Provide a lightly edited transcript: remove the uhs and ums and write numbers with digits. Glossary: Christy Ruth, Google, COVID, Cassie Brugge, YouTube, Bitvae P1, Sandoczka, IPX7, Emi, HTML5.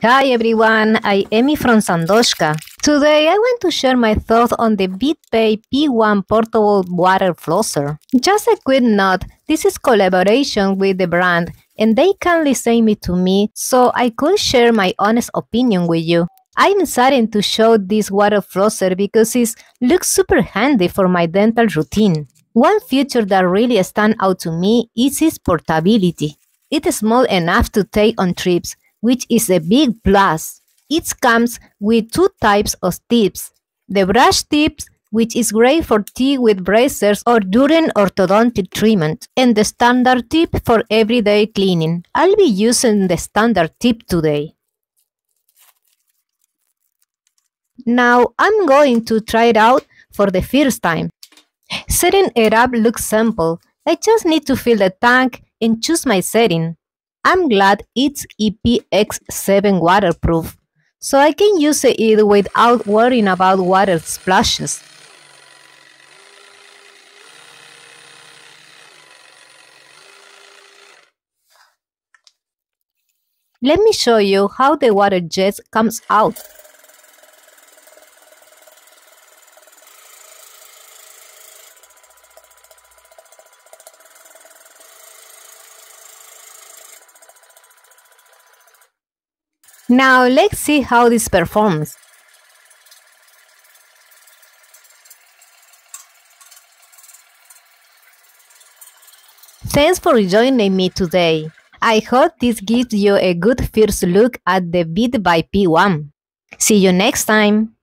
Hi everyone, I am Emi from Sandoczka. Today I want to share my thoughts on the Bitvae P1 portable water flosser. Just a quick note, this is collaboration with the brand and they kindly sent it to me so I could share my honest opinion with you. I'm excited to show this water flosser because it looks super handy for my dental routine. One feature that really stands out to me is its portability. It is small enough to take on trips, which is a big plus. It comes with two types of tips. The brush tips, which is great for teeth with braces or during orthodontic treatment, and the standard tip for everyday cleaning. I'll be using the standard tip today. Now I'm going to try it out for the first time. Setting it up looks simple. I just need to fill the tank and choose my setting. I'm glad it's IPX7 waterproof, so I can use it without worrying about water splashes. Let me show you how the water jet comes out. Now let's see how this performs. Thanks for joining me today. I hope this gives you a good first look at the Bitvae P1. See you next time.